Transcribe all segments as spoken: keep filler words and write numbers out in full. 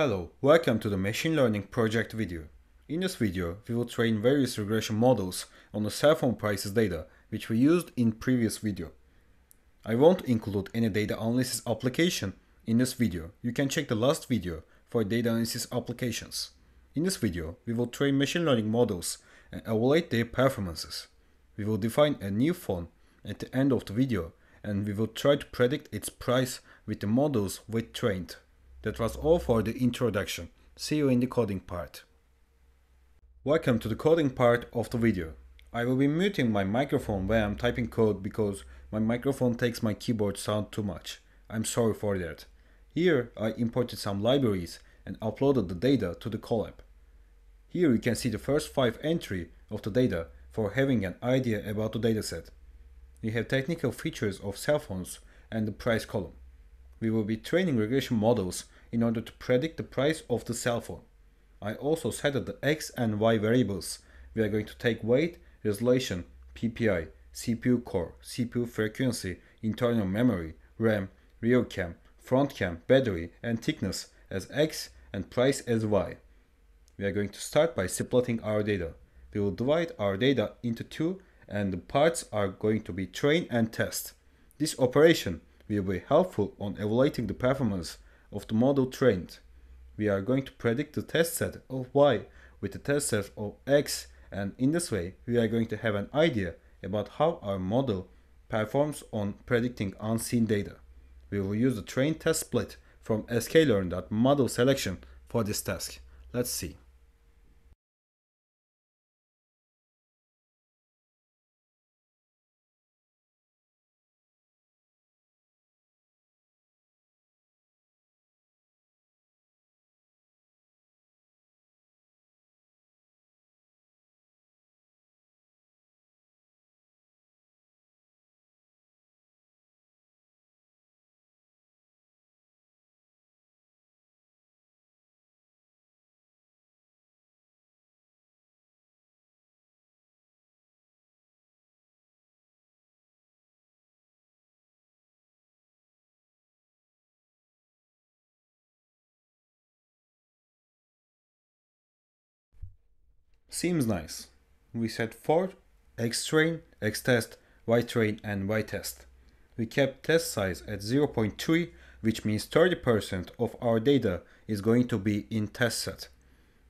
Hello, welcome to the machine learning project video. In this video, we will train various regression models on the cell phone prices data, which we used in previous video. I won't include any data analysis application in this video. You can check the last video for data analysis applications. In this video, we will train machine learning models and evaluate their performances. We will define a new phone at the end of the video, and we will try to predict its price with the models we trained. That was all for the introduction. See you in the coding part. Welcome to the coding part of the video. I will be muting my microphone when I'm typing code because my microphone takes my keyboard sound too much. I'm sorry for that. Here I imported some libraries and uploaded the data to the Colab. Here you can see the first five entry of the data for having an idea about the dataset. We have technical features of cell phones and the price column. We will be training regression models in order to predict the price of the cell phone. I also set up the X and Y variables. We are going to take weight, resolution, P P I, C P U core, C P U frequency, internal memory, RAM, rear cam, front cam, battery, and thickness as X and price as Y. We are going to start by splitting our data. We will divide our data into two, and the parts are going to be train and test. This operation will be helpful on evaluating the performance of the model trained. We are going to predict the test set of Y with the test set of X, and in this way we are going to have an idea about how our model performs on predicting unseen data. We will use the train test split from sklearn.model selection for this task. Let's see. Seems nice. We set four X train, X test, Y train, and Y test. We kept test size at zero point three, which means thirty percent of our data is going to be in test set.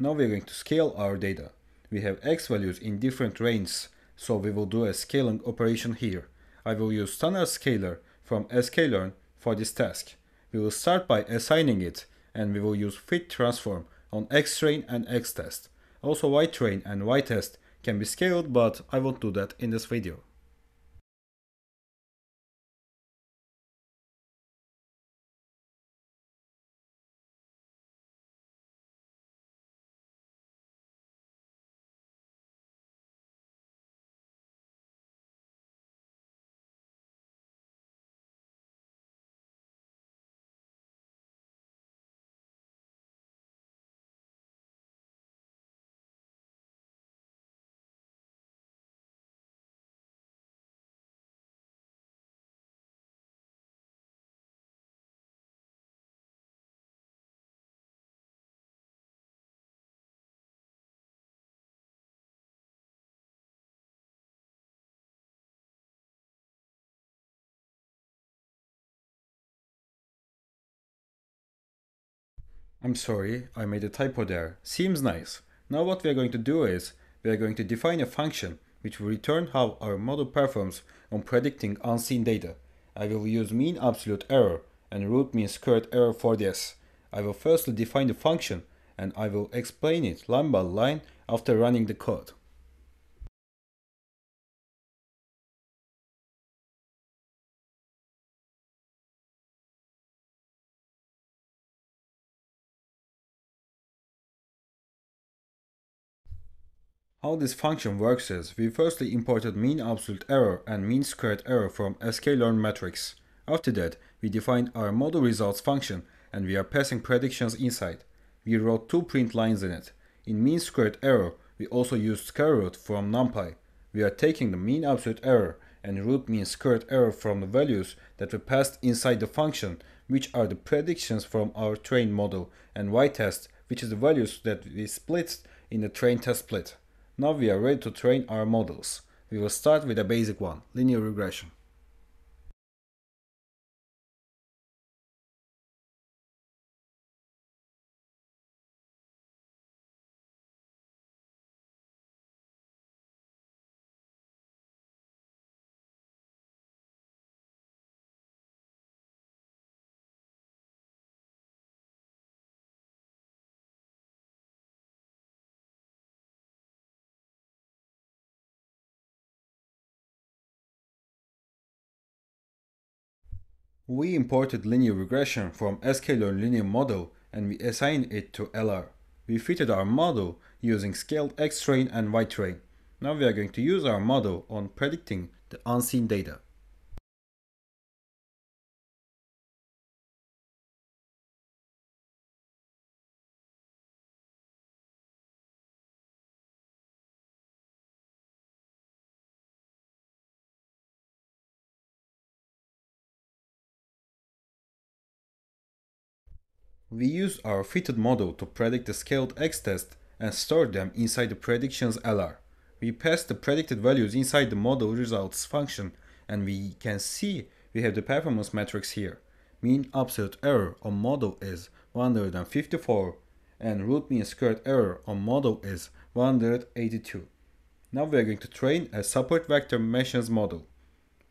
Now we are going to scale our data. We have X values in different ranges, so we will do a scaling operation here. I will use StandardScaler from sklearn for this task. We will start by assigning it, and we will use fit transform on X train and X test. Also, Y train and Y test can be scaled, but I won't do that in this video. I'm sorry, I made a typo there. Seems nice. Now what we are going to do is, we are going to define a function which will return how our model performs on predicting unseen data. I will use mean absolute error and root mean squared error for this. I will firstly define the function, and I will explain it line by line after running the code. How this function works is, we firstly imported mean absolute error and mean squared error from sklearn matrix. After that, we defined our model results function, and we are passing predictions inside. We wrote two print lines in it. In mean squared error, we also used square root from NumPy. We are taking the mean absolute error and root mean squared error from the values that were passed inside the function, which are the predictions from our train model, and y-test, which is the values that we split in the train test split. Now we are ready to train our models. We will start with a basic one, linear regression. We imported linear regression from sklearn linear model and we assigned it to L R. We fitted our model using scaled X train and Y train. Now we are going to use our model on predicting the unseen data. We use our fitted model to predict the scaled x-test and store them inside the predictions L R. We pass the predicted values inside the model results function, and we can see we have the performance metrics here. Mean absolute error on model is one hundred fifty-four and root mean squared error on model is one hundred eighty-two. Now we are going to train a support vector meshes model.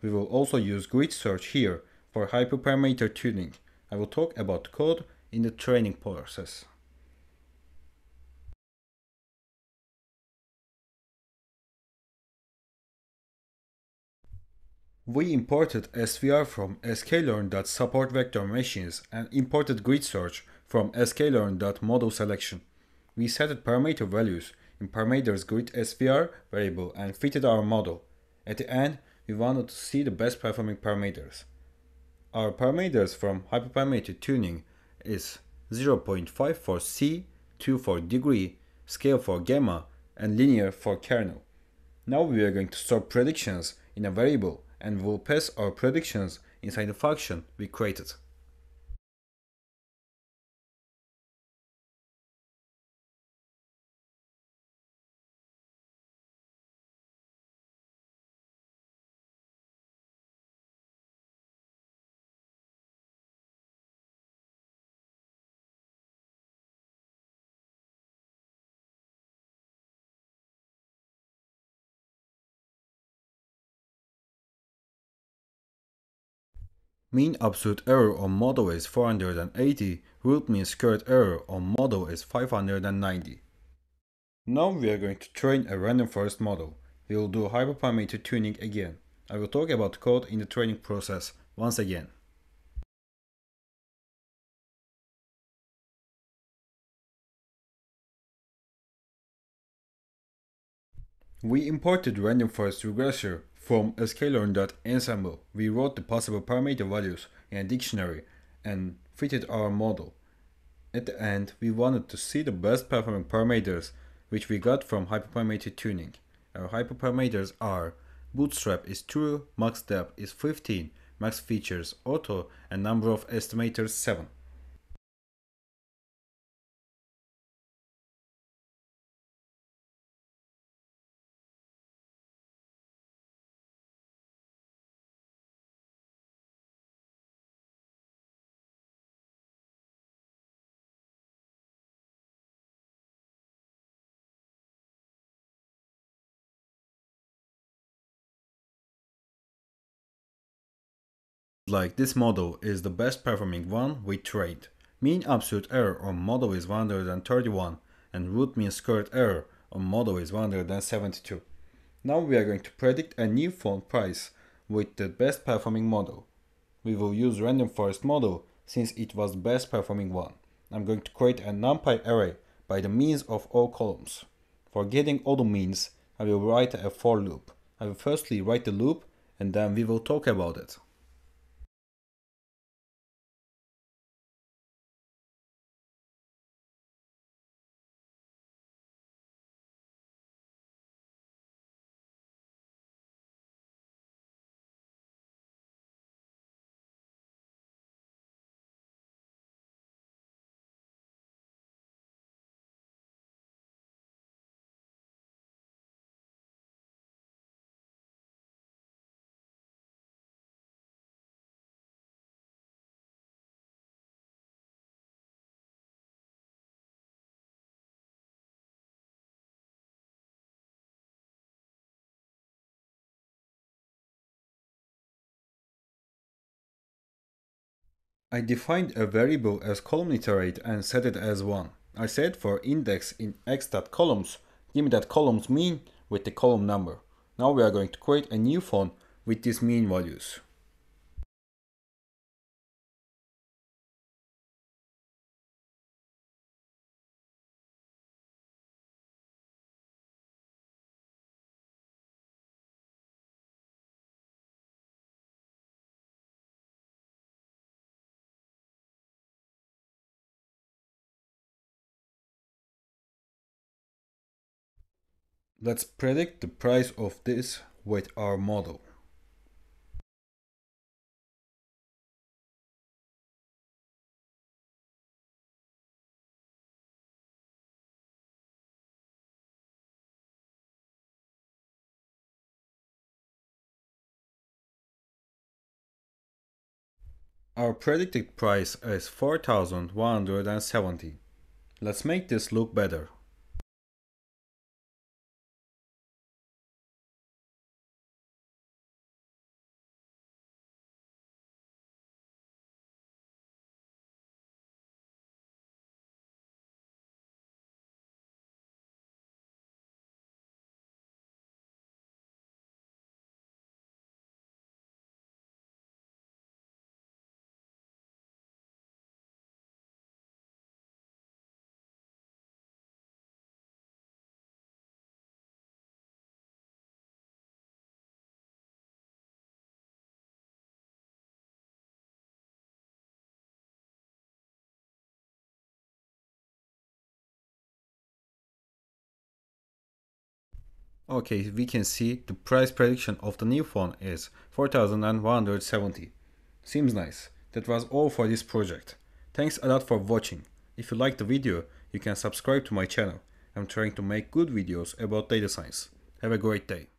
We will also use GridSearch here for hyperparameter tuning. I will talk about code in the training process. We imported S V R from sklearn.supportVectorMeshes and imported GridSearch from sklearn.modelSelection. We set parameter values in parameters grid S V R variable and fitted our model. At the end, we wanted to see the best performing parameters. Our parameters from hyperparameter tuning is zero point five for C, two for degree, scale for gamma, and linear for kernel. Now we are going to store predictions in a variable and we will pass our predictions inside the function we created. Mean absolute error on model is four hundred eighty, root mean squared error on model is five hundred ninety. Now we are going to train a random forest model. We will do hyperparameter tuning again. I will talk about code in the training process once again. We imported random forest regressor from sklearn.ensemble. We wrote the possible parameter values in a dictionary and fitted our model. At the end, we wanted to see the best performing parameters which we got from hyperparameter tuning. Our hyperparameters are bootstrap is true, max depth is fifteen, max features auto, and number of estimators seven. Like this model is the best performing one we trained. Mean absolute error on model is one hundred thirty-one and root mean squared error on model is one hundred seventy-two. Now we are going to predict a new phone price with the best performing model. We will use random forest model since it was the best performing one. I'm going to create a NumPy array by the means of all columns. For getting all the means, I will write a for loop. I will firstly write the loop and then we will talk about it. I defined a variable as column iterate and set it as one. I said for index in x.columns, give me that column's mean with the column number. Now we are going to create a new font with these mean values. Let's predict the price of this with our model. Our predicted price is four thousand one hundred seventy. Let's make this look better. Okay, we can see the price prediction of the new font is four thousand one hundred seventy. Seems nice. That was all for this project. Thanks a lot for watching. If you liked the video, you can subscribe to my channel. I'm trying to make good videos about data science. Have a great day.